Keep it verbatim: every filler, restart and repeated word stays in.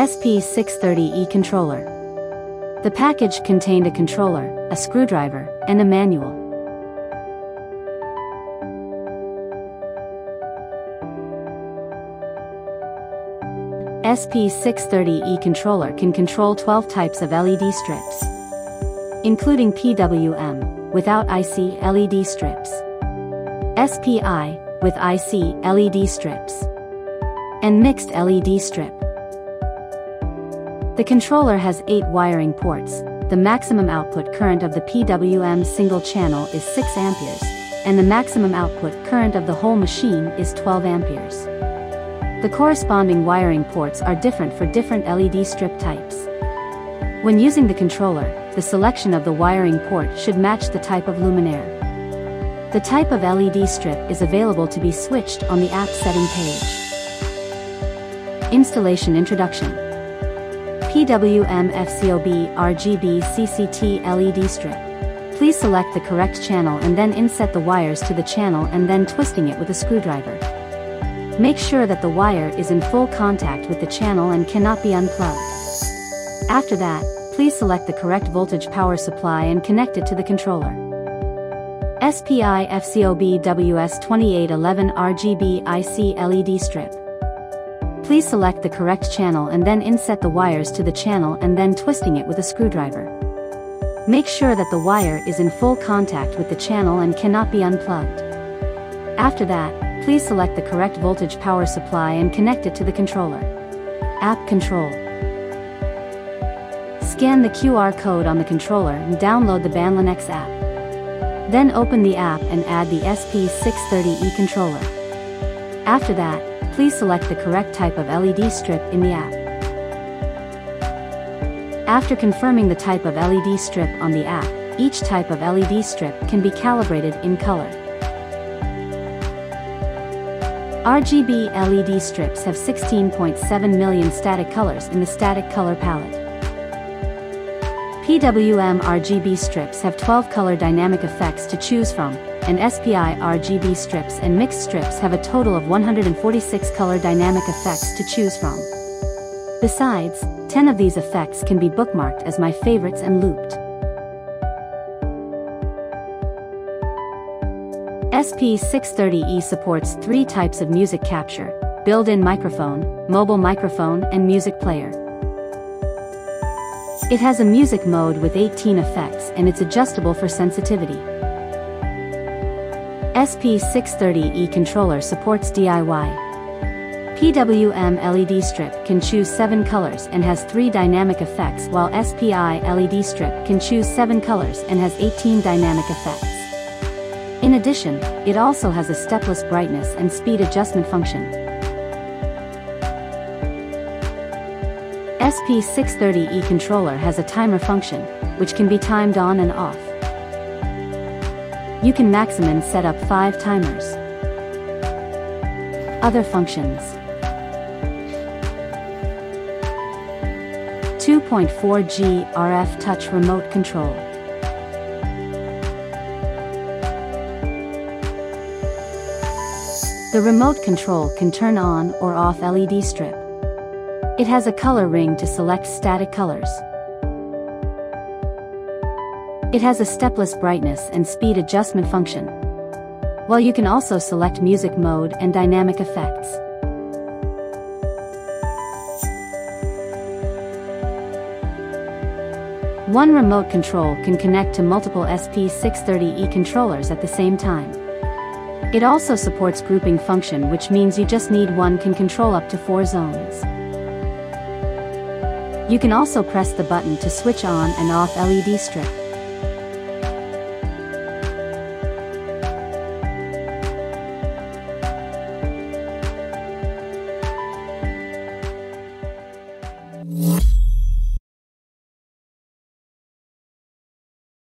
S P six thirty E controller. The package contained a controller, a screwdriver, and a manual. S P six thirty E controller can control twelve types of L E D strips, including P W M, without I C L E D strips, S P I, with I C L E D strips, and mixed L E D strip. The controller has eight wiring ports. The maximum output current of the P W M single channel is six amperes, and the maximum output current of the whole machine is twelve amperes. The corresponding wiring ports are different for different L E D strip types. When using the controller, the selection of the wiring port should match the type of luminaire. The type of L E D strip is available to be switched on the app setting page. Installation introduction. P W M F C O B R G B C C T L E D strip. Please select the correct channel and then inset the wires to the channel and then twisting it with a screwdriver. Make sure that the wire is in full contact with the channel and cannot be unplugged. After that, please select the correct voltage power supply and connect it to the controller. S P I F C O B W S twenty-eight eleven R G B I C L E D strip. Please select the correct channel and then inset the wires to the channel and then twisting it with a screwdriver. Make sure that the wire is in full contact with the channel and cannot be unplugged. After that, please select the correct voltage power supply and connect it to the controller. App control. Scan the Q R code on the controller and download the Banlinex app. Then open the app and add the S P six thirty E controller. After that, please select the correct type of L E D strip in the app. After confirming the type of L E D strip on the app, each type of L E D strip can be calibrated in color. R G B L E D strips have sixteen point seven million static colors in the static color palette. P W M R G B strips have twelve color dynamic effects to choose from, and S P I R G B strips and mixed strips have a total of one hundred forty-six color dynamic effects to choose from. Besides, ten of these effects can be bookmarked as my favorites and looped. S P six thirty E supports three types of music capture: built-in microphone, mobile microphone, and music player. It has a music mode with eighteen effects and it's adjustable for sensitivity. S P six thirty E controller supports D I Y. P W M L E D strip can choose seven colors and has three dynamic effects, while S P I L E D strip can choose seven colors and has eighteen dynamic effects. In addition, it also has a stepless brightness and speed adjustment function. S P six thirty E controller has a timer function, which can be timed on and off. You can maximum and set up five timers. Other functions. two point four G R F touch remote control. The remote control can turn on or off L E D strip. It has a color ring to select static colors. It has a stepless brightness and speed adjustment function, while you can also select music mode and dynamic effects. One remote control can connect to multiple S P six thirty E controllers at the same time. It also supports grouping function, which means you just need one can control up to four zones. You can also press the button to switch on and off L E D strip.